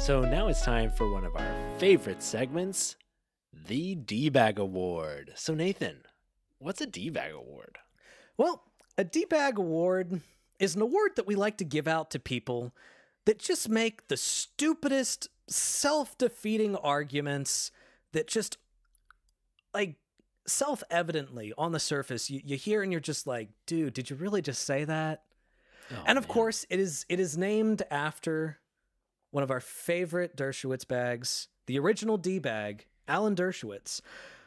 So now it's time for one of our favorite segments, the D-Bag Award. So Nathan, what's a D-Bag Award? Well, a D-Bag Award is an award that we like to give out to people that just make the stupidest, self-defeating arguments that just, like, self-evidently on the surface you hear and you're just like, dude, did you really just say that? Oh, and of man. Course it is named after one of our favorite Dershowitz bags, the original D-bag, Alan Dershowitz,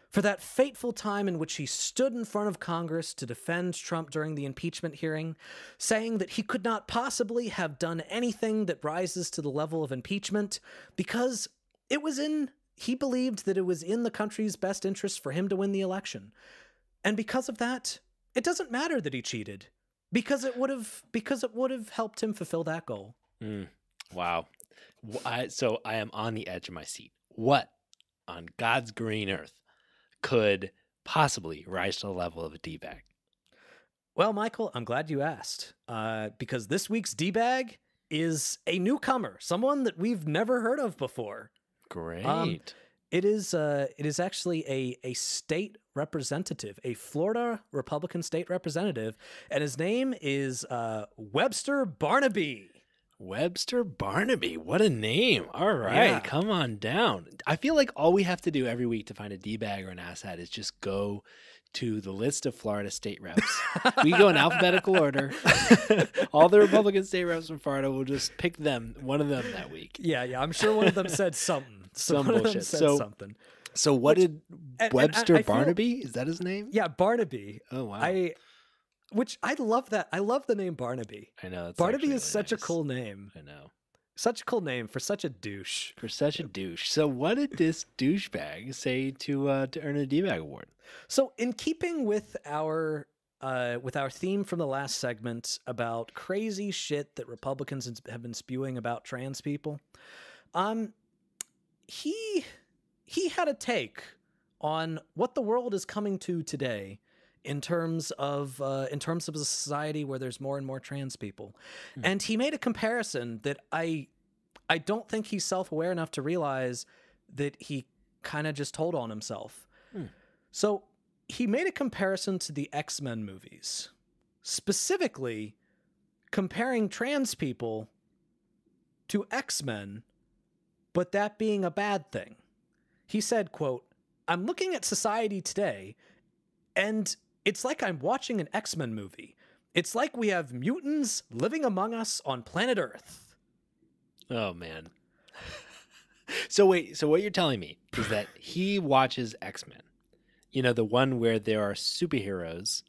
for that fateful time in which he stood in front of Congress to defend Trump during the impeachment hearing, saying that he could not possibly have done anything that rises to the level of impeachment because it was in, he believed that it was in the country's best interest for him to win the election. And because of that, it doesn't matter that he cheated because it would have helped him fulfill that goal. Mm. Wow. So I am on the edge of my seat. What on God's green earth could possibly rise to the level of a D-bag? Well, Michael, I'm glad you asked, because this week's D-bag is a newcomer, someone that we've never heard of before. Great. It is actually a state representative, a Florida Republican state representative, and his name is Webster Barnaby. Webster Barnaby, what a name. All right, yeah. Come on down. I feel like all we have to do every week to find a D-bag or an asshat is just go to the list of Florida state reps. We go in alphabetical order. All the Republican state reps from Florida, will just pick them, one of them that week. Yeah, I'm sure one of them said something. Some bullshit. Something. So what did Webster Barnaby, is that his name? Yeah, Barnaby. Oh, wow. Which I love that. I love the name Barnaby. I know. Barnaby is such a cool name. I know. Such a cool name for such a douche. For such a douche. So what did this douchebag say to earn a D-bag award? So in keeping with our theme from the last segment about crazy shit that Republicans have been spewing about trans people, he had a take on what the world is coming to today. In terms of a society where there's more and more trans people. Mm. And he made a comparison that I don't think he's self-aware enough to realize that he kind of just told on himself. Mm. So he made a comparison to the X-Men movies, specifically comparing trans people to X-Men, but that being a bad thing. He said, quote, "I'm looking at society today, and it's like I'm watching an X-Men movie. It's like we have mutants living among us on planet Earth." Oh, man. So wait, so what you're telling me is that he watches X-Men. You know, the one where there are superheroes.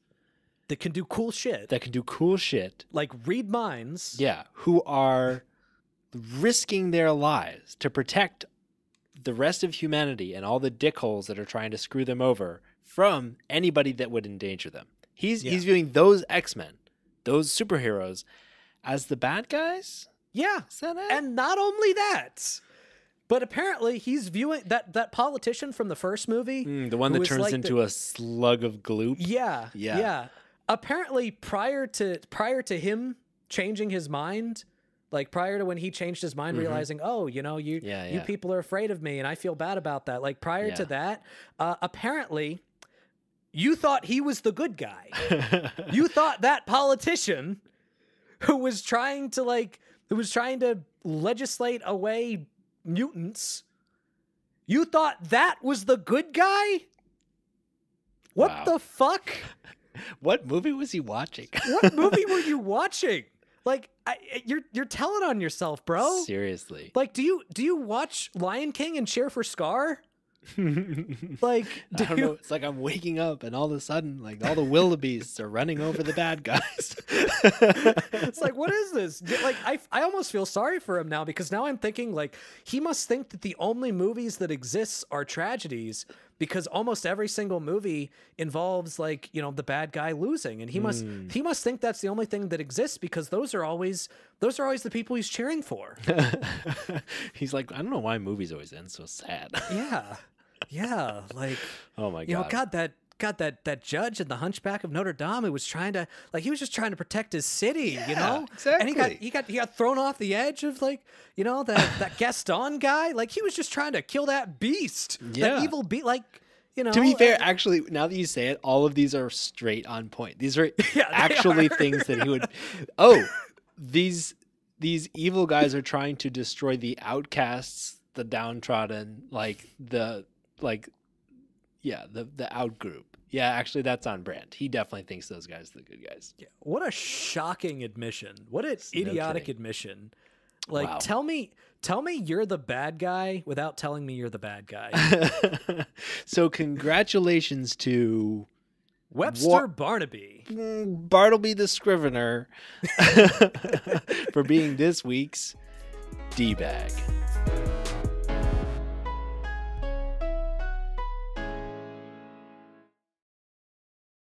That can do cool shit. That can do cool shit. Like read minds. Yeah, who are risking their lives to protect the rest of humanity and all the dickholes that are trying to screw them over from anybody that would endanger them. He's viewing those X-Men, those superheroes, as the bad guys? Yeah. Is that it? And not only that, but apparently he's viewing that politician from the first movie. The one that turns like into a slug of gloop. Yeah. Yeah. Yeah. Apparently prior to him changing his mind, like prior to when he changed his mind, realizing, oh, you know, you people are afraid of me and I feel bad about that. Like prior to that, apparently you thought he was the good guy. You thought that politician who was trying to legislate away mutants, you thought that was the good guy? What the fuck? What movie was he watching? What movie were you watching? Like you're telling on yourself, bro. Seriously. Like, do you watch Lion King and cheer for Scar? Like, I don't know. It's like I'm waking up and all of a sudden, like all the wildebeests are running over the bad guys. It's like, what is this? Like, I almost feel sorry for him now because now I'm thinking like he must think that the only movies that exist are tragedies because almost every single movie involves like, you know, the bad guy losing, and he must think that's the only thing that exists because those are always the people he's cheering for. He's like, I don't know why movies always end so sad. Yeah. Yeah, like, oh my god, you know, god, that God, that judge in the Hunchback of Notre Dame, who was trying to, like, he was just trying to protect his city, yeah, you know? Exactly. And he got thrown off the edge of, like, you know, that Gaston guy. Like, he was just trying to kill that beast, yeah, that evil beast. Like, you know. To be fair, actually, now that you say it, all of these are straight on point. These are actually things that he would. Oh, these evil guys are trying to destroy the outcasts, the downtrodden, the out group. Yeah, actually, that's on brand. He definitely thinks those guys are the good guys. Yeah. What a shocking admission. What an idiotic admission. Like, wow. Tell me you're the bad guy without telling me you're the bad guy. So congratulations to Webster Barnaby. Bartleby the Scrivener for being this week's D-bag.